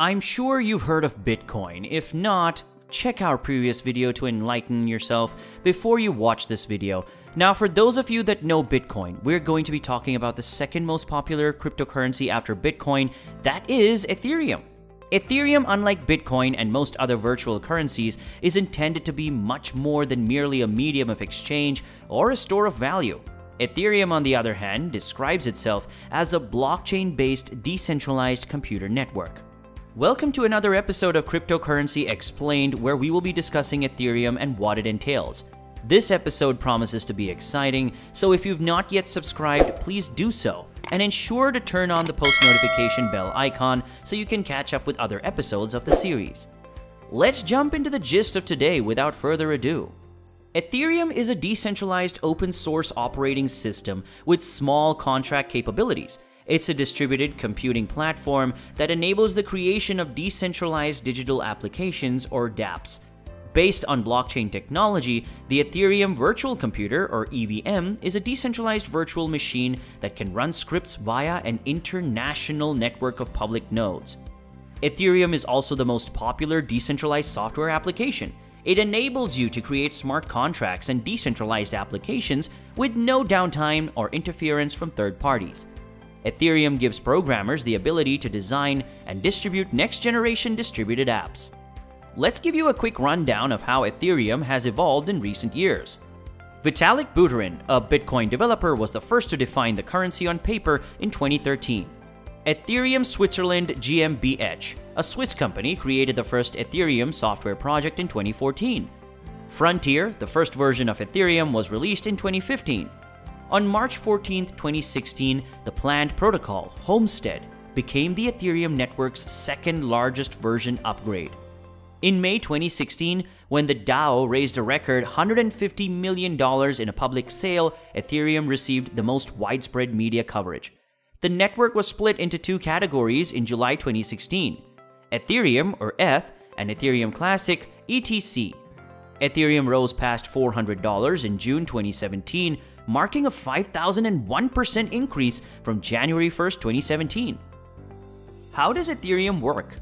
I'm sure you've heard of Bitcoin. If not, check our previous video to enlighten yourself before you watch this video. Now, for those of you that know Bitcoin, we're going to be talking about the second most popular cryptocurrency after Bitcoin, that is Ethereum. Ethereum, unlike Bitcoin and most other virtual currencies, is intended to be much more than merely a medium of exchange or a store of value. Ethereum, on the other hand, describes itself as a blockchain-based decentralized computer network. Welcome to another episode of Cryptocurrency Explained, where we will be discussing Ethereum and what it entails. This episode promises to be exciting, so if you've not yet subscribed, please do so, and ensure to turn on the post notification bell icon so you can catch up with other episodes of the series. Let's jump into the gist of today without further ado. Ethereum is a decentralized open-source operating system with small contract capabilities. It's a distributed computing platform that enables the creation of decentralized digital applications, or dApps. Based on blockchain technology, the Ethereum Virtual Computer, or EVM, is a decentralized virtual machine that can run scripts via an international network of public nodes. Ethereum is also the most popular decentralized software application. It enables you to create smart contracts and decentralized applications with no downtime or interference from third parties. Ethereum gives programmers the ability to design and distribute next-generation distributed apps. Let's give you a quick rundown of how Ethereum has evolved in recent years. Vitalik Buterin, a Bitcoin developer, was the first to define the currency on paper in 2013. Ethereum Switzerland GmbH, a Swiss company, created the first Ethereum software project in 2014. Frontier, the first version of Ethereum, was released in 2015. On March 14, 2016, the planned protocol, Homestead, became the Ethereum network's second largest version upgrade. In May 2016, when the DAO raised a record $150 million in a public sale, Ethereum received the most widespread media coverage. The network was split into two categories in July 2016: Ethereum, or ETH, and Ethereum Classic, ETC. Ethereum rose past $400 in June 2017, marking a 5,001% increase from January 1st, 2017. How does Ethereum work?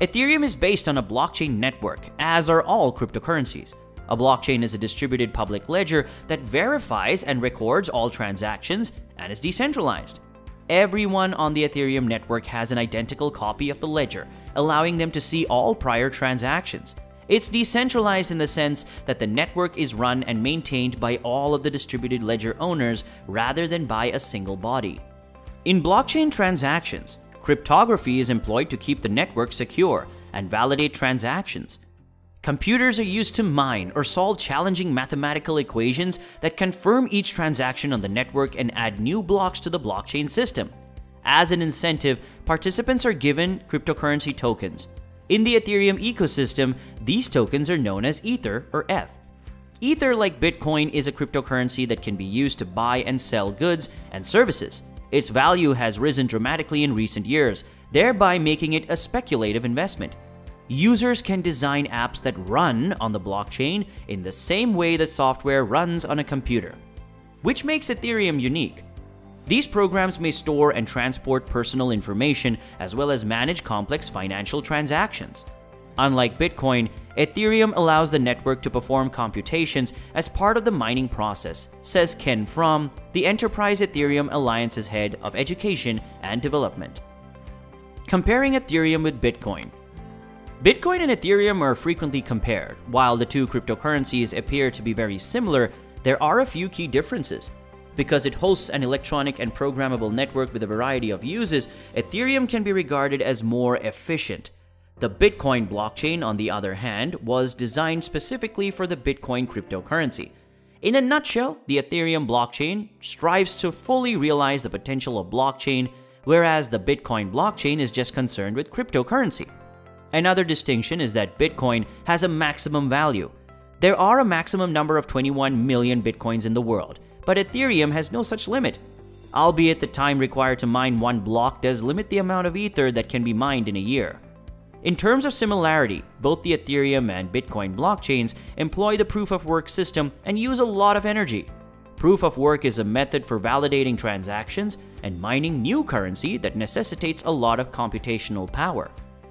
Ethereum is based on a blockchain network, as are all cryptocurrencies. A blockchain is a distributed public ledger that verifies and records all transactions and is decentralized. Everyone on the Ethereum network has an identical copy of the ledger, allowing them to see all prior transactions. It's decentralized in the sense that the network is run and maintained by all of the distributed ledger owners rather than by a single body. In blockchain transactions, cryptography is employed to keep the network secure and validate transactions. Computers are used to mine or solve challenging mathematical equations that confirm each transaction on the network and add new blocks to the blockchain system. As an incentive, participants are given cryptocurrency tokens. In the Ethereum ecosystem, these tokens are known as Ether, or ETH. Ether, like Bitcoin, is a cryptocurrency that can be used to buy and sell goods and services. Its value has risen dramatically in recent years, thereby making it a speculative investment. Users can design apps that run on the blockchain in the same way that software runs on a computer, which makes Ethereum unique. These programs may store and transport personal information as well as manage complex financial transactions. Unlike Bitcoin, Ethereum allows the network to perform computations as part of the mining process, says Ken Fromm, the Enterprise Ethereum Alliance's head of education and development. Comparing Ethereum with Bitcoin. Bitcoin and Ethereum are frequently compared. While the two cryptocurrencies appear to be very similar, there are a few key differences. Because it hosts an electronic and programmable network with a variety of uses, Ethereum can be regarded as more efficient. The Bitcoin blockchain, on the other hand, was designed specifically for the Bitcoin cryptocurrency. In a nutshell, the Ethereum blockchain strives to fully realize the potential of blockchain, whereas the Bitcoin blockchain is just concerned with cryptocurrency. Another distinction is that Bitcoin has a maximum value. There are a maximum number of 21 million Bitcoins in the world, but Ethereum has no such limit. Albeit the time required to mine one block does limit the amount of Ether that can be mined in a year. In terms of similarity, both the Ethereum and Bitcoin blockchains employ the proof-of-work system and use a lot of energy. Proof-of-work is a method for validating transactions and mining new currency that necessitates a lot of computational power.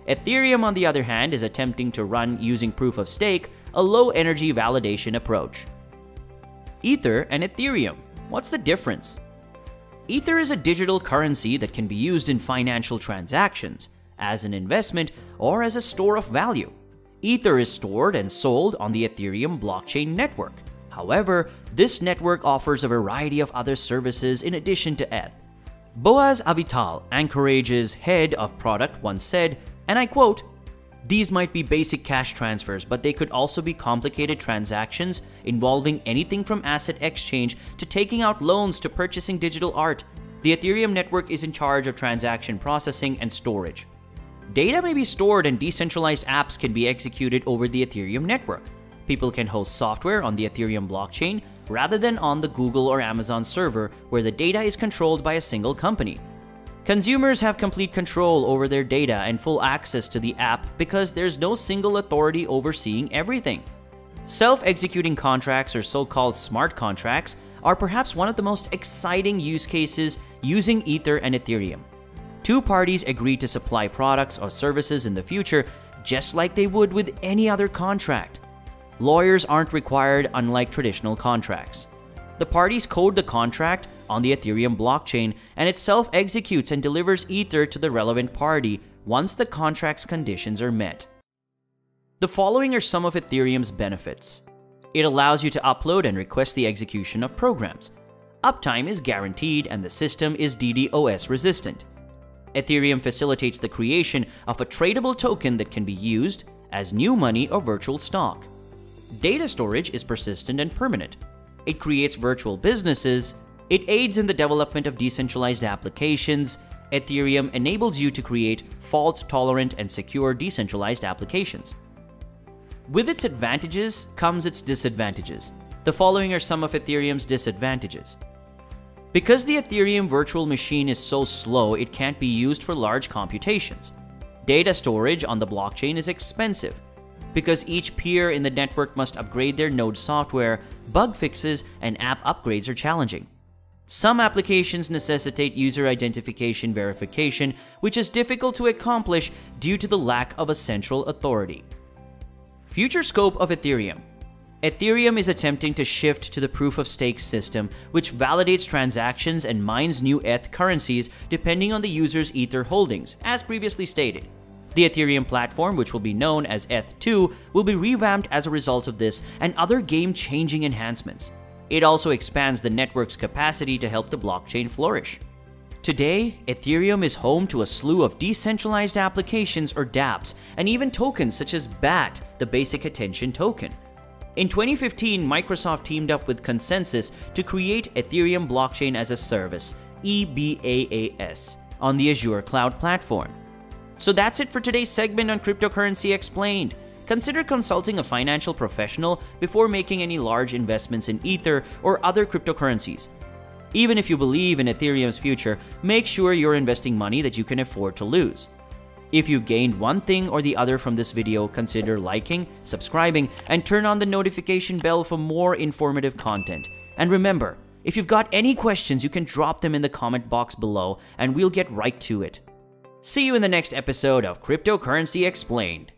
Ethereum, on the other hand, is attempting to run, using proof of stake, a low-energy validation approach. Ether and Ethereum. What's the difference? Ether is a digital currency that can be used in financial transactions, as an investment, or as a store of value. Ether is stored and sold on the Ethereum blockchain network. However, this network offers a variety of other services in addition to ETH. Boaz Avital, Anchorage's head of product, once said, and I quote, "These might be basic cash transfers, but they could also be complicated transactions involving anything from asset exchange to taking out loans to purchasing digital art. The Ethereum network is in charge of transaction processing and storage. Data may be stored and decentralized apps can be executed over the Ethereum network. People can host software on the Ethereum blockchain rather than on the Google or Amazon server where the data is controlled by a single company. Consumers have complete control over their data and full access to the app because there's no single authority overseeing everything. Self-executing contracts, or so-called smart contracts, are perhaps one of the most exciting use cases using Ether and Ethereum. Two parties agree to supply products or services in the future just like they would with any other contract. Lawyers aren't required, unlike traditional contracts. The parties code the contract on the Ethereum blockchain, and it self-executes and delivers Ether to the relevant party once the contract's conditions are met. The following are some of Ethereum's benefits. It allows you to upload and request the execution of programs. Uptime is guaranteed, and the system is DDoS resistant. Ethereum facilitates the creation of a tradable token that can be used as new money or virtual stock. Data storage is persistent and permanent. It creates virtual businesses. It aids in the development of decentralized applications. Ethereum enables you to create fault-tolerant and secure decentralized applications. With its advantages comes its disadvantages. The following are some of Ethereum's disadvantages. Because the Ethereum virtual machine is so slow, it can't be used for large computations. Data storage on the blockchain is expensive. Because each peer in the network must upgrade their node software, bug fixes and app upgrades are challenging. Some applications necessitate user identification verification, which is difficult to accomplish due to the lack of a central authority. Future scope of Ethereum. Ethereum is attempting to shift to the proof-of-stake system, which validates transactions and mines new ETH currencies depending on the user's Ether holdings, as previously stated. The Ethereum platform, which will be known as ETH2, will be revamped as a result of this and other game-changing enhancements. It also expands the network's capacity to help the blockchain flourish. Today, Ethereum is home to a slew of decentralized applications, or dApps, and even tokens such as BAT, the Basic Attention Token. In 2015, Microsoft teamed up with Consensys to create Ethereum Blockchain as a Service, EBaaS, on the Azure Cloud Platform. So that's it for today's segment on Cryptocurrency Explained. Consider consulting a financial professional before making any large investments in Ether or other cryptocurrencies. Even if you believe in Ethereum's future, make sure you're investing money that you can afford to lose. If you've gained one thing or the other from this video, consider liking, subscribing, and turn on the notification bell for more informative content. And remember, if you've got any questions, you can drop them in the comment box below and we'll get right to it. See you in the next episode of Cryptocurrency Explained.